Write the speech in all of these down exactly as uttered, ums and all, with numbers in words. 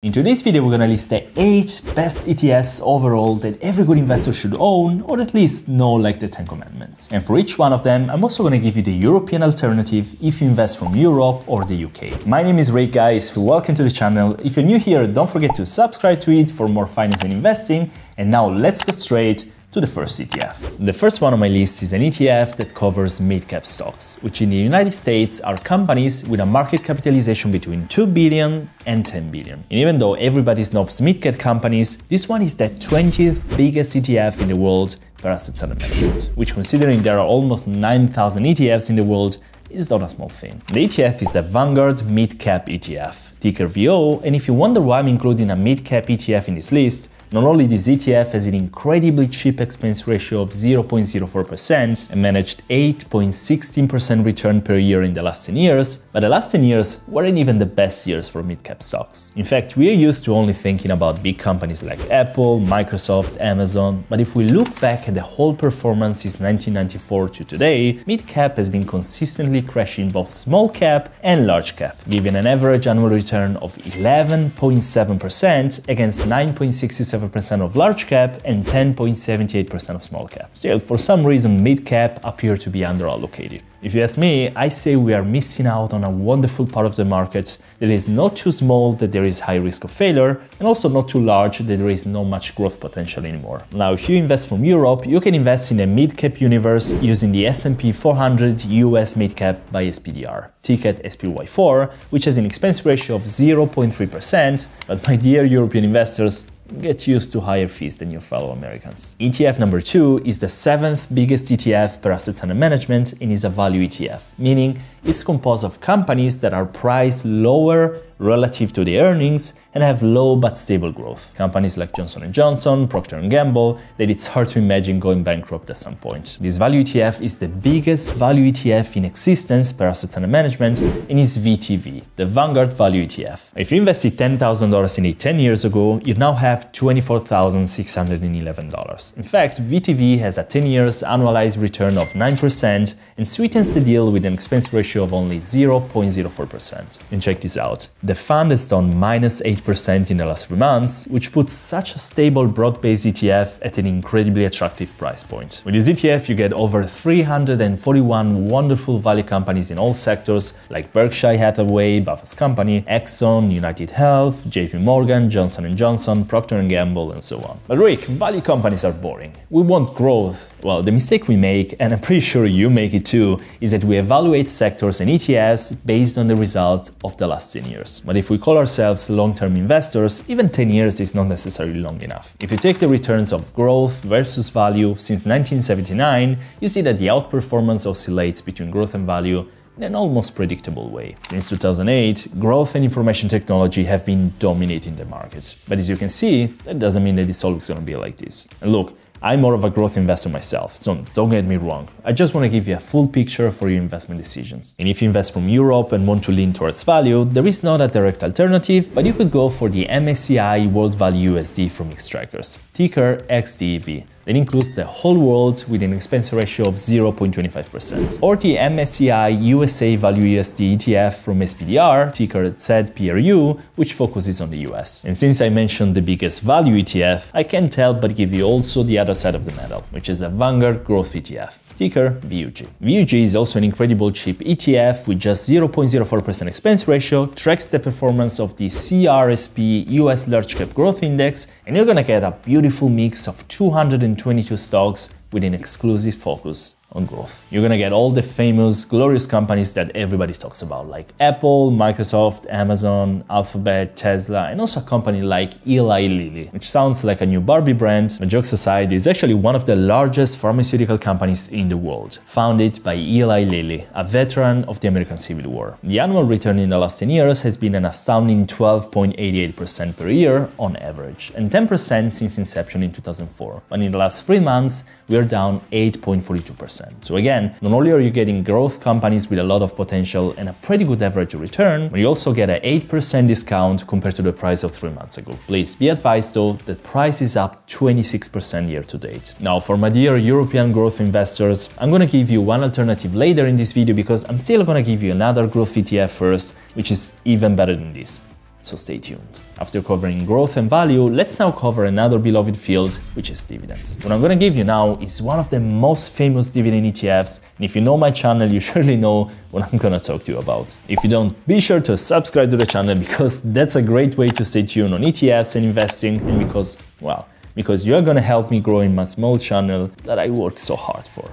In today's video, we're going to list the eight best E T Fs overall that every good investor should own, or at least know like the ten commandments. And for each one of them, I'm also going to give you the European alternative if you invest from Europe or the U K. My name is Ray, guys. Welcome to the channel. If you're new here, don't forget to subscribe to it for more finance and investing. And now let's go straight to the first E T F. The first one on my list is an E T F that covers mid-cap stocks, which in the United States are companies with a market capitalization between two billion and ten billion. And even though everybody snobs mid-cap companies, this one is the twentieth biggest E T F in the world per assets under management, which, considering there are almost nine thousand E T Fs in the world, is not a small thing. The E T F is the Vanguard Midcap E T F, ticker V O O, and if you wonder why I'm including a mid-cap E T F in this list, not only this E T F has an incredibly cheap expense ratio of zero point zero four percent and managed eight point one six percent return per year in the last ten years, but the last ten years weren't even the best years for mid-cap stocks. In fact, we are used to only thinking about big companies like Apple, Microsoft, Amazon, but if we look back at the whole performance since nineteen ninety-four to today, mid-cap has been consistently crashing both small cap and large cap, giving an average annual return of eleven point seven percent against nine point six seven percent of large cap and ten point seven eight percent of small cap. Still, for some reason, mid cap appear to be underallocated. If you ask me, I say we are missing out on a wonderful part of the market that is not too small that there is high risk of failure, and also not too large that there is not much growth potential anymore. Now, if you invest from Europe, you can invest in the mid-cap universe using the S and P four hundred U S Midcap by S P D R, ticket S P Y four, which has an expense ratio of zero point three percent, but my dear European investors, get used to higher fees than your fellow Americans. E T F number two is the seventh biggest E T F per assets under management and is a value E T F, meaning it's composed of companies that are priced lower relative to the earnings and have low but stable growth. Companies like Johnson and Johnson, Procter and Gamble, that it's hard to imagine going bankrupt at some point. This value E T F is the biggest value E T F in existence per assets under management and is V T V, the Vanguard Value E T F. If you invested ten thousand dollars in it ten years ago, you now have twenty-four thousand six hundred eleven dollars. In fact, V T V has a ten years annualized return of nine percent and sweetens the deal with an expense ratio of only zero point zero four percent. And check this out. The fund has done minus eight percent in the last few months, which puts such a stable broad-based E T F at an incredibly attractive price point. With this E T F, you get over three hundred forty-one wonderful value companies in all sectors like Berkshire Hathaway, Buffett's company, Exxon, United Health, J P Morgan, Johnson and Johnson, Procter and Gamble, and so on. But Rick, value companies are boring. We want growth. Well, the mistake we make, and I'm pretty sure you make it too, is that we evaluate sectors and E T Fs based on the results of the last ten years. But if we call ourselves long-term investors, even ten years is not necessarily long enough. If you take the returns of growth versus value since nineteen seventy-nine, you see that the outperformance oscillates between growth and value in an almost predictable way. Since two thousand eight, growth and information technology have been dominating the market. But as you can see, that doesn't mean that it's always going to be like this. And look, I'm more of a growth investor myself, so don't get me wrong. I just want to give you a full picture for your investment decisions. And if you invest from Europe and want to lean towards value, there is not a direct alternative, but you could go for the M S C I World Value U S D from Xtrackers, ticker X D E V. That includes the whole world with an expense ratio of zero point two five percent. Or the M S C I U S A Value U S D E T F from S P D R, ticker Z P R U, which focuses on the U S. And since I mentioned the biggest value E T F, I can't help but give you also the other side of the medal, which is the Vanguard Growth E T F, ticker V U G. V U G is also an incredible cheap E T F with just zero point zero four percent expense ratio, tracks the performance of the C R S P U S Large Cap Growth Index, and you're gonna get a beautiful mix of two hundred twenty-two stocks with an exclusive focus on growth. You're gonna get all the famous, glorious companies that everybody talks about, like Apple, Microsoft, Amazon, Alphabet, Tesla, and also a company like Eli Lilly, which sounds like a new Barbie brand, but jokes aside, is actually one of the largest pharmaceutical companies in the world, founded by Eli Lilly, a veteran of the American Civil War. The annual return in the last ten years has been an astounding twelve point eight eight percent per year on average, and ten percent since inception in two thousand four. But in the last three months, we are down eight point four two percent. So again, not only are you getting growth companies with a lot of potential and a pretty good average return, but you also get an eight percent discount compared to the price of three months ago. Please be advised though, the price is up twenty-six percent year to date. Now, for my dear European growth investors, I'm gonna give you one alternative later in this video because I'm still gonna give you another growth E T F first, which is even better than this. so stay tuned. After covering growth and value, let's now cover another beloved field, which is dividends. What I'm gonna give you now is one of the most famous dividend E T Fs, and if you know my channel, you surely know what I'm gonna talk to you about. If you don't, be sure to subscribe to the channel because that's a great way to stay tuned on E T Fs and investing, and because, well, because you're gonna help me grow in my small channel that I worked so hard for.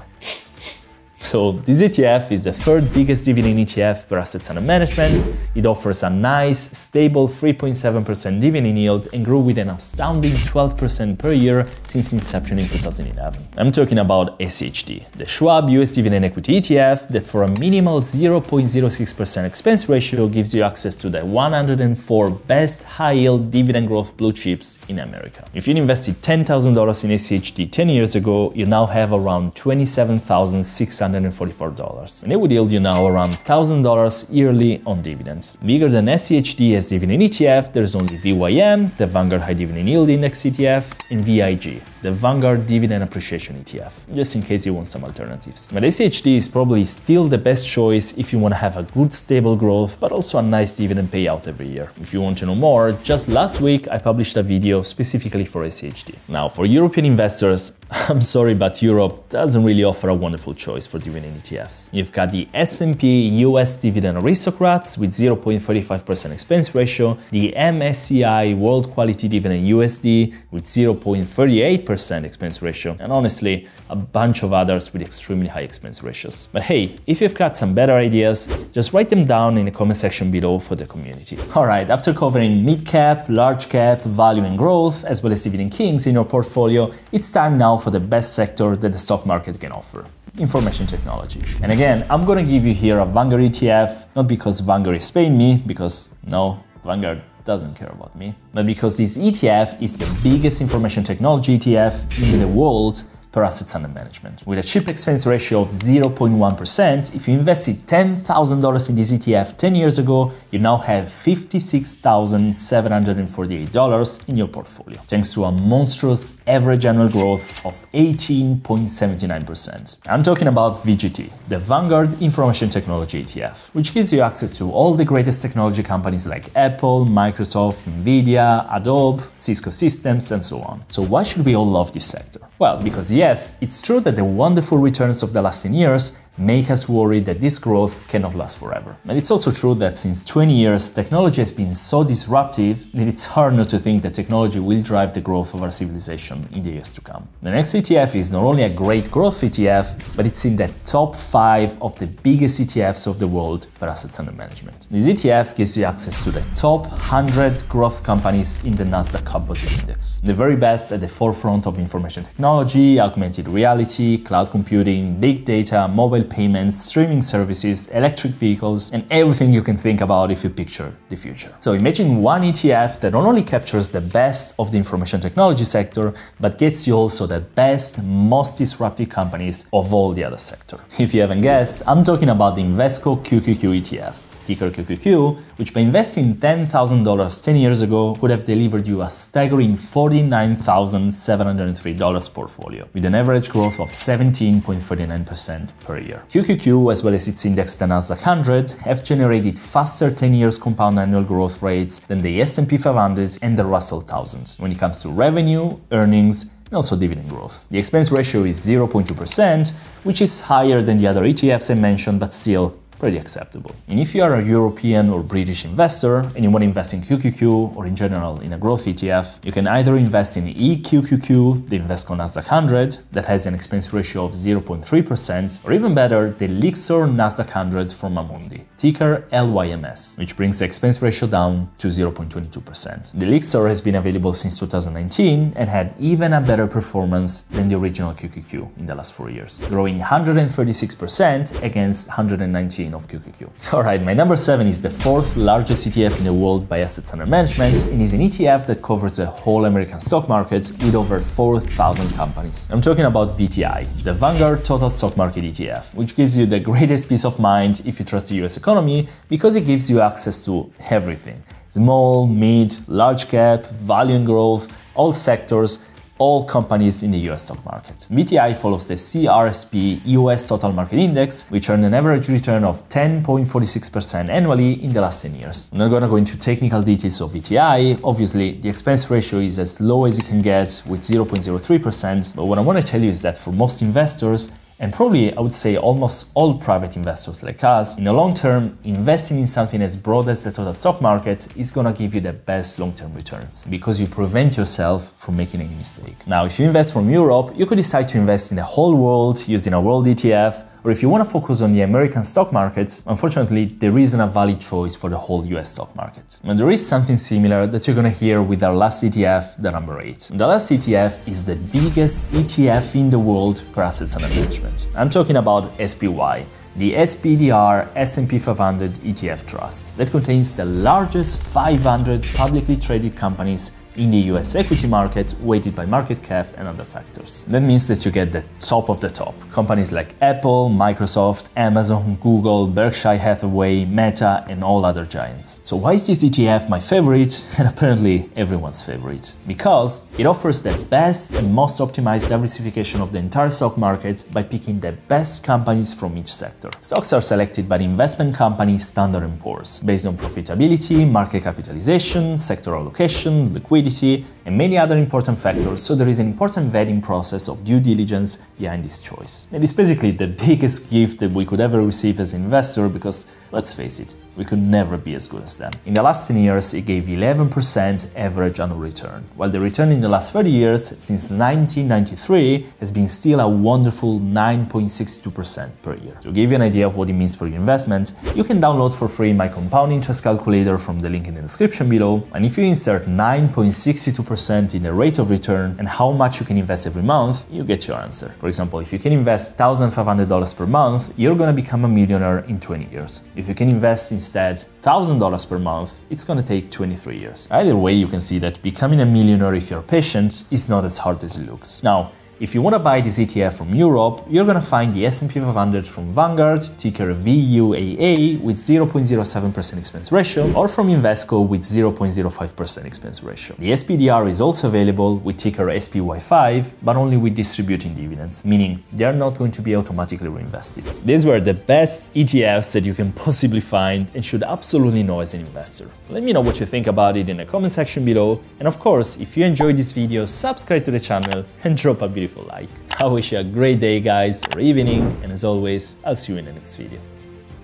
So this E T F is the third biggest dividend E T F per assets under management. It offers a nice, stable three point seven percent dividend yield and grew with an astounding twelve percent per year since inception in two thousand eleven. I'm talking about S C H D, the Schwab U S Dividend Equity E T F that for a minimal zero point zero six percent expense ratio gives you access to the one hundred four best high-yield dividend growth blue chips in America. If you invested ten thousand dollars in S C H D ten years ago, you now have around twenty-seven thousand six hundred forty-four dollars, and it would yield you now around one thousand dollars yearly on dividends. Bigger than S C H D as dividend E T F, there's only V Y M, the Vanguard High Dividend Yield Index E T F, and V I G, the Vanguard Dividend Appreciation E T F, just in case you want some alternatives. But S C H D is probably still the best choice if you want to have a good stable growth, but also a nice dividend payout every year. If you want to know more, just last week I published a video specifically for S C H D. Now, for European investors, I'm sorry, but Europe doesn't really offer a wonderful choice for dividend E T Fs. You've got the S and P U S Dividend Aristocrats with zero point three five percent expense ratio, the M S C I World Quality Dividend U S D with zero point three eight percent expense ratio, and honestly, a bunch of others with extremely high expense ratios. But hey, if you've got some better ideas, just write them down in the comment section below for the community. Alright, after covering mid-cap, large-cap, value and growth, as well as dividend kings in your portfolio, it's time now for the best sector that the stock market can offer: information technology. And again, I'm gonna give you here a Vanguard E T F, not because Vanguard is paying me, because no, Vanguard doesn't care about me, but because this E T F is the biggest information technology E T F in the world per assets under management. With a cheap expense ratio of zero point one percent, if you invested ten thousand dollars in this E T F ten years ago, you now have fifty-six thousand seven hundred forty-eight dollars in your portfolio, thanks to a monstrous average annual growth of eighteen point seven nine percent. I'm talking about V G T, the Vanguard Information Technology E T F, which gives you access to all the greatest technology companies like Apple, Microsoft, Nvidia, Adobe, Cisco Systems, and so on. So why should we all love this sector? Well, because yes, it's true that the wonderful returns of the last ten years make us worry that this growth cannot last forever. But it's also true that since twenty years, technology has been so disruptive that it's hard not to think that technology will drive the growth of our civilization in the years to come. The next E T F is not only a great growth E T F, but it's in the top five of the biggest E T Fs of the world per assets under management. This E T F gives you access to the top one hundred growth companies in the Nasdaq Composite Index, the very best at the forefront of information technology, augmented reality, cloud computing, big data, mobile payments, streaming services, electric vehicles, and everything you can think about if you picture the future. So imagine one E T F that not only captures the best of the information technology sector, but gets you also the best, most disruptive companies of all the other sector. If you haven't guessed, I'm talking about the Invesco Q Q Q E T F, ticker Q Q Q, which by investing ten thousand dollars ten years ago would have delivered you a staggering forty-nine thousand seven hundred three dollars portfolio, with an average growth of seventeen point three nine percent per year. Q Q Q, as well as its index the Nasdaq one hundred, have generated faster ten years compound annual growth rates than the S and P five hundred and the Russell one thousand when it comes to revenue, earnings, and also dividend growth. The expense ratio is zero point two percent, which is higher than the other E T Fs I mentioned, but still pretty acceptable. And if you are a European or British investor and you want to invest in Q Q Q or in general in a growth E T F, you can either invest in E Q Q Q, the Invesco Nasdaq one hundred, that has an expense ratio of zero point three percent, or even better, the Lixor Nasdaq one hundred from Amundi, ticker L Y M S, which brings the expense ratio down to zero point two two percent. The Lixor has been available since two thousand nineteen and had even a better performance than the original Q Q Q in the last four years, growing one hundred thirty-six percent against one hundred nineteen of Q Q Q. Alright, my number seven is the fourth largest E T F in the world by assets under management and is an E T F that covers the whole American stock market with over four thousand companies. I'm talking about V T I, the Vanguard Total Stock Market E T F, which gives you the greatest peace of mind if you trust the U S economy because it gives you access to everything: small, mid, large cap, value and growth, all sectors, all companies in the U S stock market. V T I follows the C R S P U S Total Market Index, which earned an average return of ten point four six percent annually in the last ten years. I'm not gonna go into technical details of V T I. Obviously, the expense ratio is as low as it can get with zero point zero three percent, but what I wanna tell you is that for most investors, and probably, I would say, almost all private investors like us, in the long term, investing in something as broad as the total stock market is gonna give you the best long-term returns because you prevent yourself from making any mistake. Now, if you invest from Europe, you could decide to invest in the whole world using a world E T F, or if you want to focus on the American stock market, unfortunately, there isn't a valid choice for the whole U S stock market. And there is something similar that you're going to hear with our last E T F, the number eight. The last E T F is the biggest E T F in the world per assets under management. I'm talking about S P Y, the S P D R S and P five hundred E T F Trust that contains the largest five hundred publicly traded companies in the U S equity market, weighted by market cap and other factors. That means that you get the top of the top. Companies like Apple, Microsoft, Amazon, Google, Berkshire Hathaway, Meta, and all other giants. So why is this E T F my favorite and apparently everyone's favorite? Because it offers the best and most optimized diversification of the entire stock market by picking the best companies from each sector. Stocks are selected by the investment company Standard and Poor's based on profitability, market capitalization, sector allocation, liquidity, and many other important factors, so there is an important vetting process of due diligence behind this choice. And it's basically the biggest gift that we could ever receive as an investor because, let's face it, we could never be as good as them. In the last ten years, it gave eleven percent average annual return, while the return in the last thirty years, since nineteen ninety-three, has been still a wonderful nine point six two percent per year. To give you an idea of what it means for your investment, you can download for free my compound interest calculator from the link in the description below, and if you insert nine point six two percent in the rate of return and how much you can invest every month, you get your answer. For example, if you can invest one thousand five hundred dollars per month, you're gonna become a millionaire in twenty years. If you can invest in instead one thousand dollars per month, it's gonna take twenty-three years. Either way, you can see that becoming a millionaire if you're patient is not as hard as it looks. Now, if you wanna buy this E T F from Europe, you're gonna find the S and P five hundred from Vanguard, ticker V U A A, with zero point zero seven percent expense ratio, or from Invesco with zero point zero five percent expense ratio. The S P D R is also available with ticker S P Y five, but only with distributing dividends, meaning they are not going to be automatically reinvested. These were the best E T Fs that you can possibly find and should absolutely know as an investor. Let me know what you think about it in the comment section below, and of course, if you enjoyed this video, subscribe to the channel and drop a beautiful like. I wish you a great day, guys, or evening, and as always, I'll see you in the next video.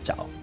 Ciao!